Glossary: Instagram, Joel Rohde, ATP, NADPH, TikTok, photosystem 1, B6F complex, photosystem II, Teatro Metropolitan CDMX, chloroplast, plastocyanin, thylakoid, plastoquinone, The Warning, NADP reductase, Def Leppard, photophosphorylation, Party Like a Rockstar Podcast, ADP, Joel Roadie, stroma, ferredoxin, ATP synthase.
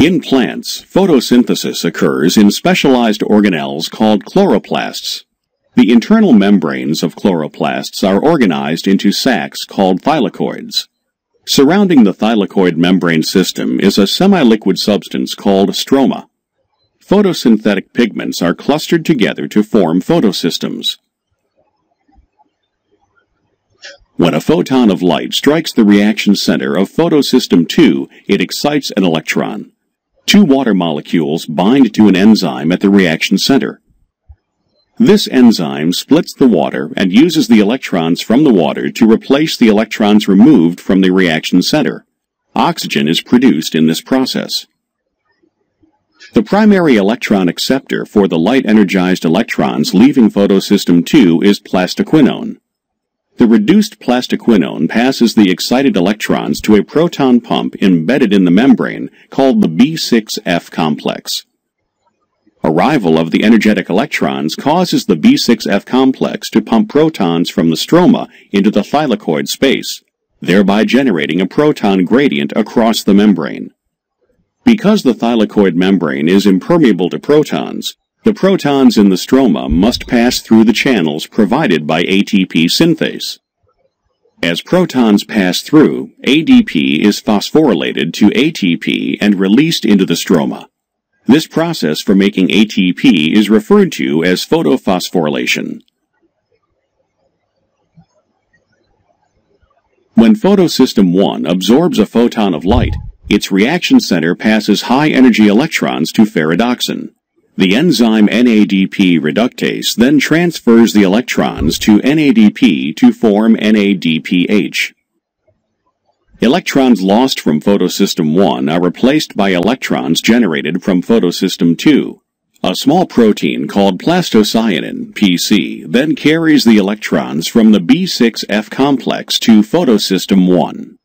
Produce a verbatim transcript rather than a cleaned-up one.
In plants, photosynthesis occurs in specialized organelles called chloroplasts. The internal membranes of chloroplasts are organized into sacs called thylakoids. Surrounding the thylakoid membrane system is a semi-liquid substance called stroma. Photosynthetic pigments are clustered together to form photosystems. When a photon of light strikes the reaction center of photosystem two, it excites an electron. Two water molecules bind to an enzyme at the reaction center. This enzyme splits the water and uses the electrons from the water to replace the electrons removed from the reaction center. Oxygen is produced in this process. The primary electron acceptor for the light-energized electrons leaving photosystem two is plastoquinone. The reduced plastoquinone passes the excited electrons to a proton pump embedded in the membrane called the B six F complex. Arrival of the energetic electrons causes the B six F complex to pump protons from the stroma into the thylakoid space, thereby generating a proton gradient across the membrane. Because the thylakoid membrane is impermeable to protons, the protons in the stroma must pass through the channels provided by A T P synthase. As protons pass through, A D P is phosphorylated to A T P and released into the stroma. This process for making A T P is referred to as photophosphorylation. When photosystem one absorbs a photon of light, its reaction center passes high-energy electrons to ferredoxin. The enzyme N A D P reductase then transfers the electrons to N A D P to form N A D P H. Electrons lost from photosystem one are replaced by electrons generated from photosystem two. A small protein called plastocyanin, P C, then carries the electrons from the B six F complex to photosystem one.